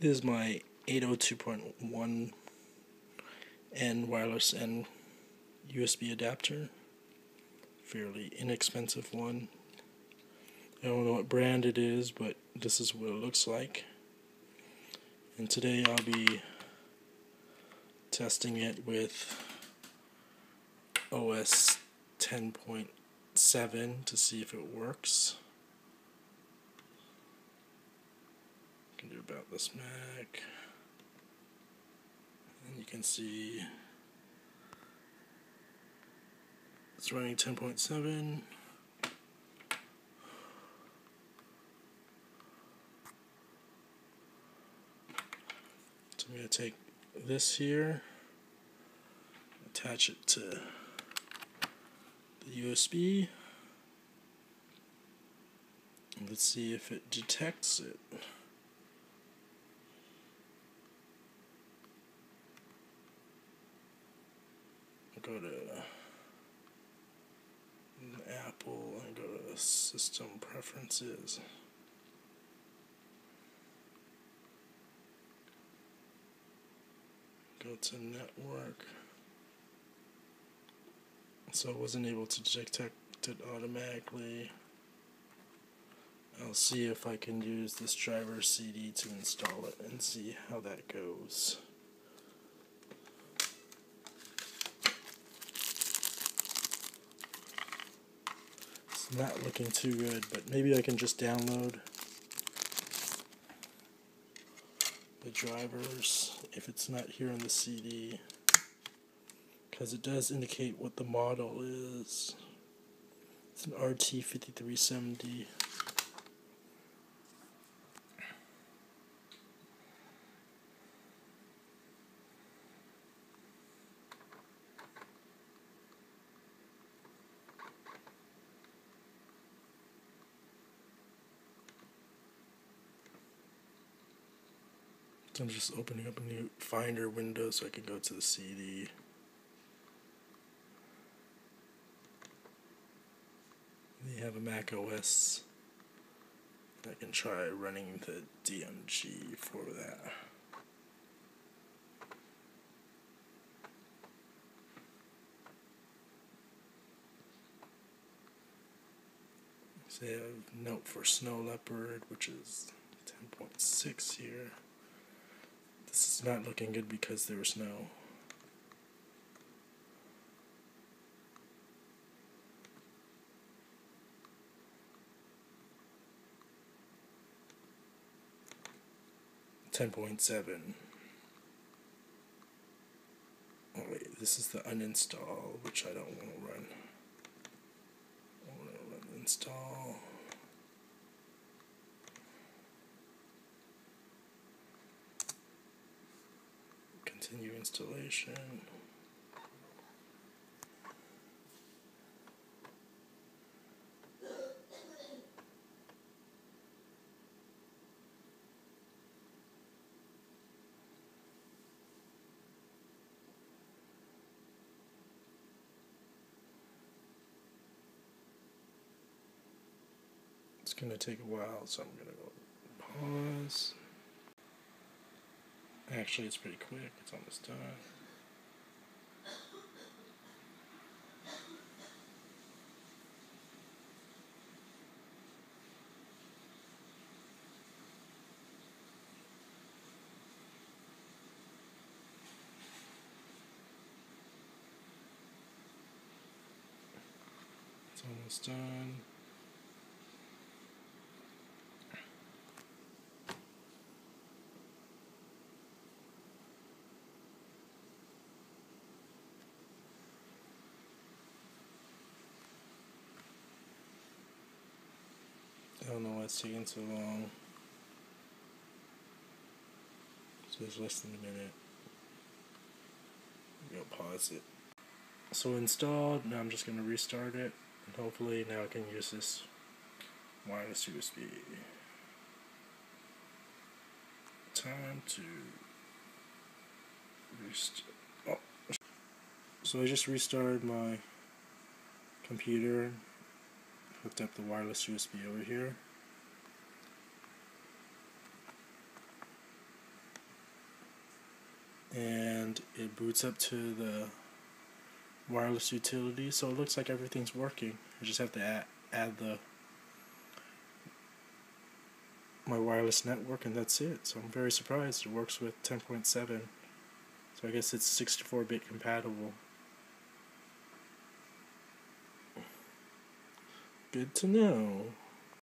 This is my 802.1N wireless and USB adapter. Fairly inexpensive one. I don't know what brand it is, but this is what it looks like. And today I'll be testing it with OS 10.7 to see if it works. Can do about this Mac, and you can see it's running 10.7. So I'm going to take this here, attach it to the USB, and let's see if it detects it. Go to Apple and go to System Preferences. Go to Network. So I wasn't able to detect it automatically. I'll see if I can use this driver CD to install it and see how that goes. Not looking too good, but maybe I can just download the drivers if it's not here on the CD, because it does indicate what the model is. It's an RT5370. I'm just opening up a new Finder window so I can go to the CD. They have a Mac OS. I can try running the DMG for that. So they have a note for Snow Leopard, which is 10.6 here. This is not looking good because there was snow. .7. Oh wait, this is the uninstall, which I don't want to run. I want to run install. Continue installation. It's going to take a while, so I'm going to go pause. Actually, it's pretty quick, it's almost done. It's almost done. I don't know why it's taking so long. So it's less than a minute. I'm gonna pause it. So installed, now I'm just gonna restart it, and hopefully now I can use this wireless USB. Time to restart. Oh. So I just restarted my computer. Hooked up the wireless USB over here. and it boots up to the wireless utility, so it looks like everything's working. I just have to add my wireless network, and that's it. So I'm very surprised it works with 10.7, so I guess it's 64-bit compatible. Good to know.